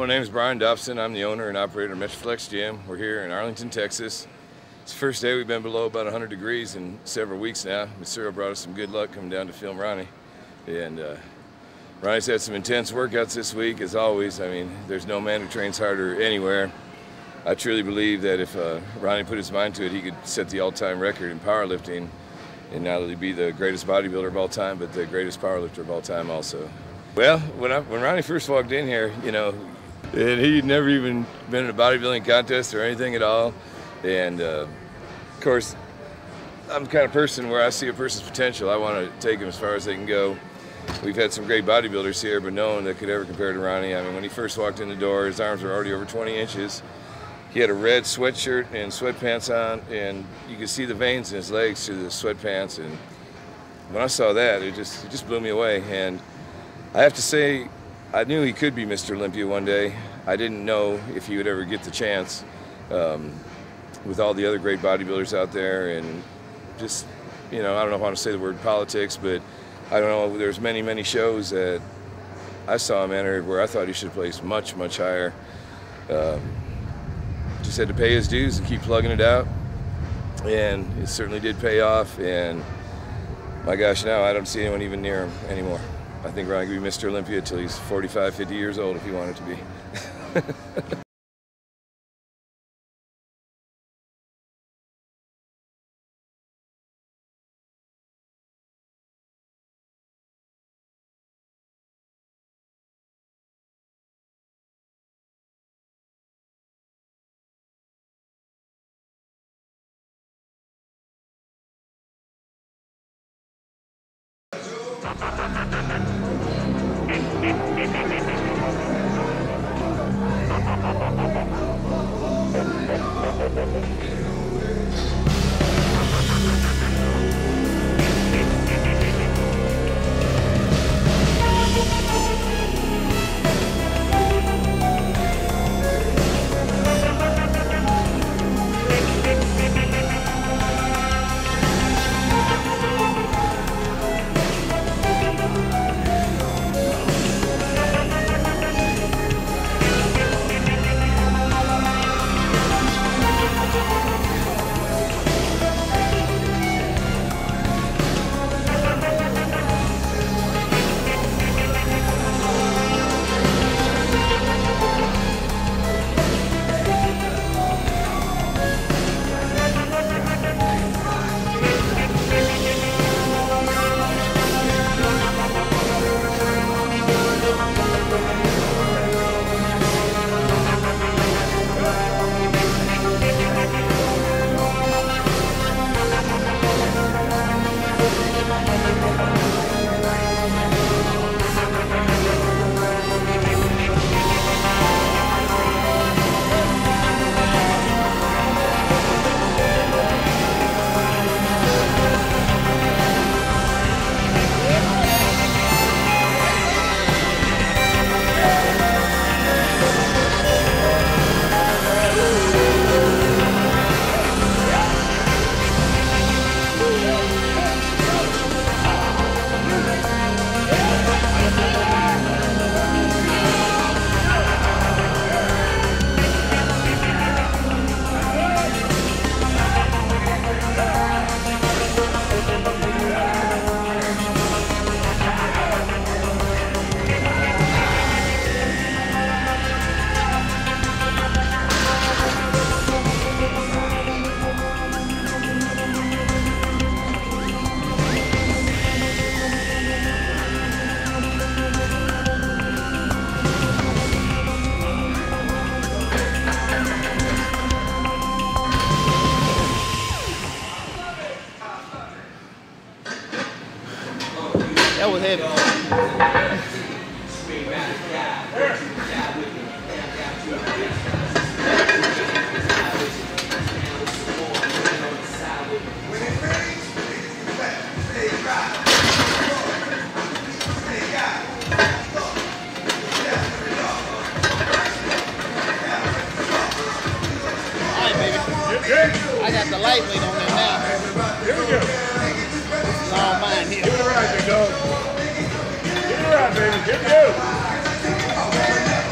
My name is Brian Dobson. I'm the owner and operator of Metroflex Gym. We're here in Arlington, Texas. It's the first day we've been below about 100 degrees in several weeks now. Mysterio brought us some good luck coming down to film Ronnie. And Ronnie's had some intense workouts this week, as always. I mean, there's no man who trains harder anywhere. I truly believe that if Ronnie put his mind to it, he could set the all-time record in powerlifting and not only be the greatest bodybuilder of all time, but the greatest powerlifter of all time also. Well, when Ronnie first walked in here, you know, and he'd never even been in a bodybuilding contest or anything at all. And of course, I'm the kind of person where I see a person's potential. I want to take them as far as they can go. We've had some great bodybuilders here, but no one that could ever compare to Ronnie. I mean, when he first walked in the door, his arms were already over 20 inches. He had a red sweatshirt and sweatpants on, and you could see the veins in his legs through the sweatpants. And when I saw that, it just blew me away. And I have to say, I knew he could be Mr. Olympia one day. I didn't know if he would ever get the chance with all the other great bodybuilders out there. And just, you know, I don't know how to say the word politics, but I don't know, there's many, many shows that I saw him enter where I thought he should have placed much, much higher. Just had to pay his dues and keep plugging it out. And it certainly did pay off. And my gosh, now I don't see anyone even near him anymore. I think Ronnie could be Mr. Olympia until he's 45, 50 years old if he wanted to be. That was heavy. All right, baby. I got the lightweight on there now. Here we go. This is all mine here. Give it a ride, big dog. Get it right, baby. Get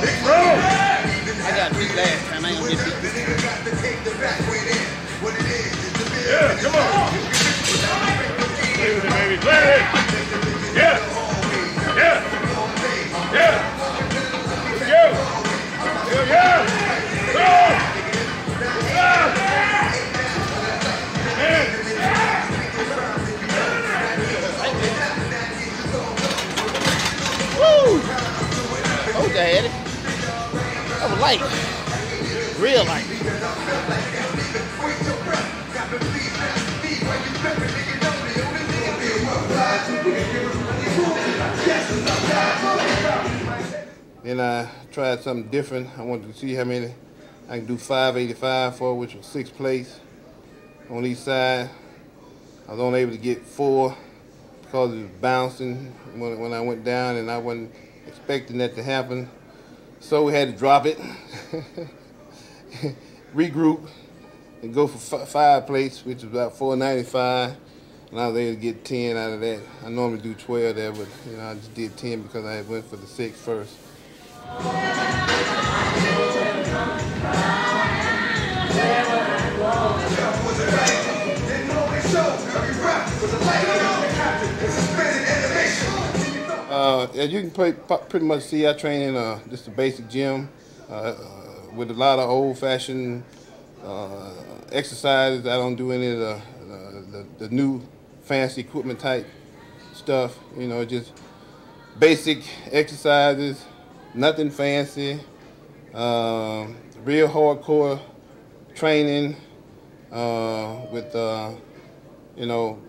it. Big roll. beat last time. I ain't gonna get beat. Yeah, come on. Play with it, baby. Play with it. Yeah. Yeah. Yeah. Let's go. Yeah. Go. I had it. That was light. Real light. Then I tried something different. I wanted to see how many I can do 585 for, which was 6 plates on each side. I was only able to get 4 because it was bouncing when I went down, and I wasn't expecting that to happen, so we had to drop it, regroup, and go for 5 plates, which is about $4.95, and I was able to get 10 out of that. I normally do 12 there, but you know, I just did 10 because I went for the 6 first. As you can pretty much see, I train in just a basic gym with a lot of old-fashioned exercises. I don't do any of the new fancy equipment type stuff. You know, just basic exercises, nothing fancy, real hardcore training with, you know,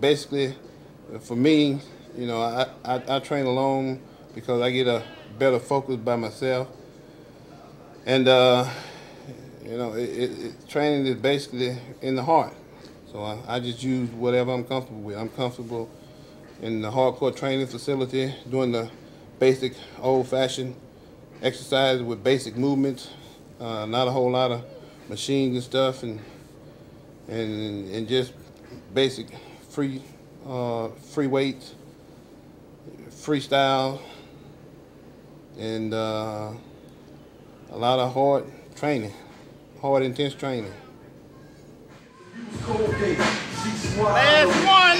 basically for me, you know, I train alone because I get a better focus by myself. And, you know, training is basically in the heart. So I just use whatever I'm comfortable with. I'm comfortable in the hardcore training facility, doing the basic old-fashioned exercises with basic movements, not a whole lot of machines and stuff, and just basic free weights, freestyle, and a lot of hard training, hard intense training. Last one!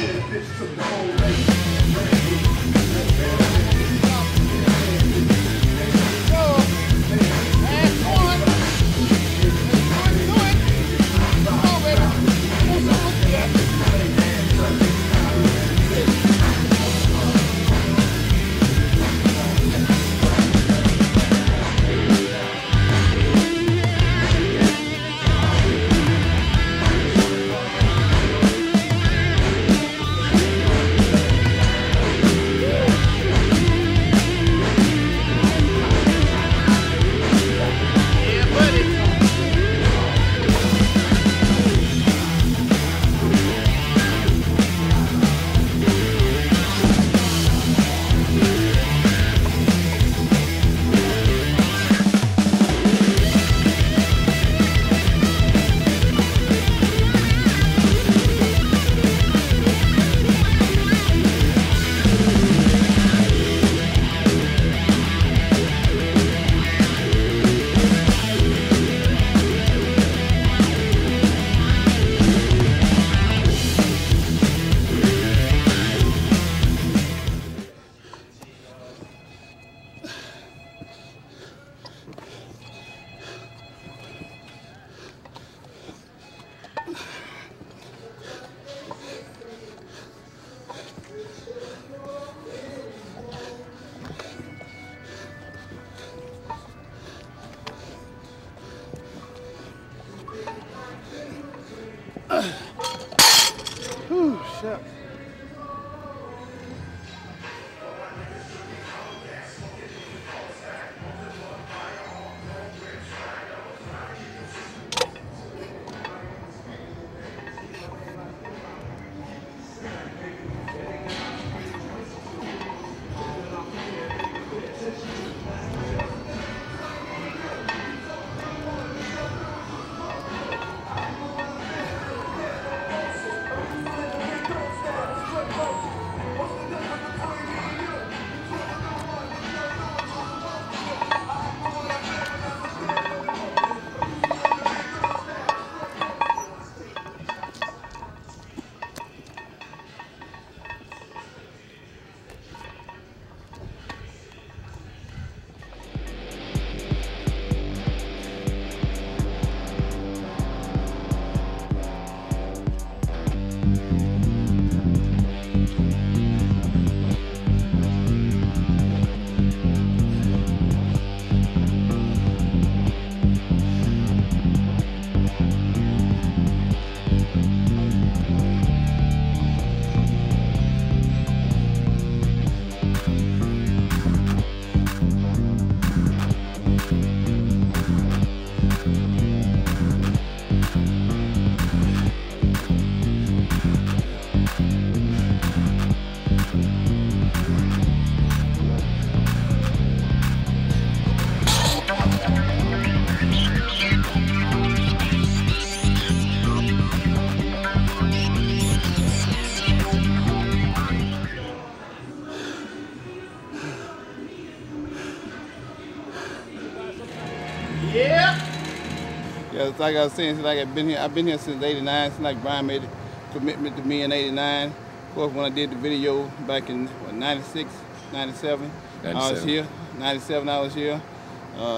Yeah, like I was saying, since I've been here since '89, since like Brian made a commitment to me in '89. Of course, when I did the video back in '96, '97, I was here. '97, I was here.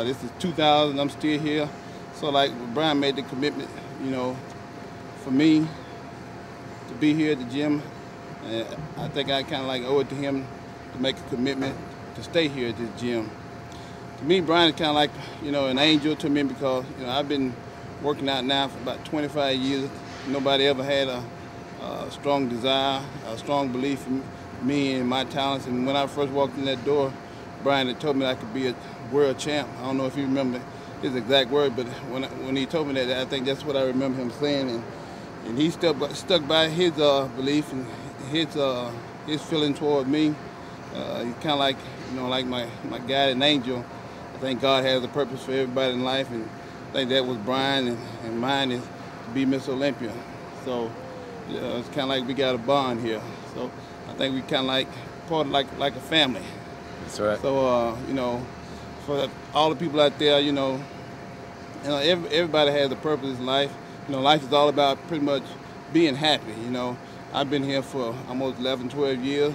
This is 2000, I'm still here. So like Brian made the commitment, you know, for me to be here at the gym. And I think I kind of like owe it to him to make a commitment to stay here at this gym. To me, Brian is kind of like, you know, an angel to me because, you know, I've been working out now for about 25 years. Nobody ever had a strong desire, a strong belief in me and my talents. And when I first walked in that door, Brian had told me I could be a world champ. I don't know if you remember his exact word, but when he told me that, I think that's what I remember him saying. And he stuck by his belief and his feeling toward me. He's kind of like, you know, like my guide and angel. I think God has a purpose for everybody in life, and I think that was Brian, and mine is to be Miss Olympia. So it's kind of like we got a bond here. So I think we kind of like part of like a family. That's right. So you know, for all the people out there, you know, everybody has a purpose in life. You know, life is all about pretty much being happy. You know, I've been here for almost 11, 12 years.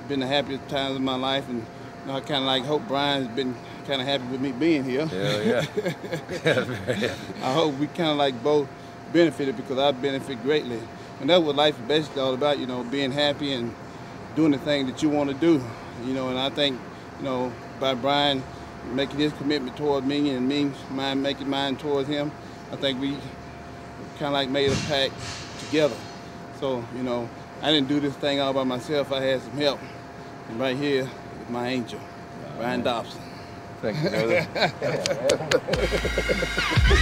It's been the happiest times of my life, and you know, I kind of like hope Brian's been kind of happy with me being here. Yeah, yeah. I hope we kind of like both benefited because I benefit greatly, and that's what life is basically all about. You know, being happy and doing the thing that you want to do. You know, and I think, you know, by Brian making his commitment toward me and me making mine towards him, I think we kind of like made a pact together. So, you know, I didn't do this thing all by myself. I had some help. And right here is my angel, Brian Dobson. Thank you, brother.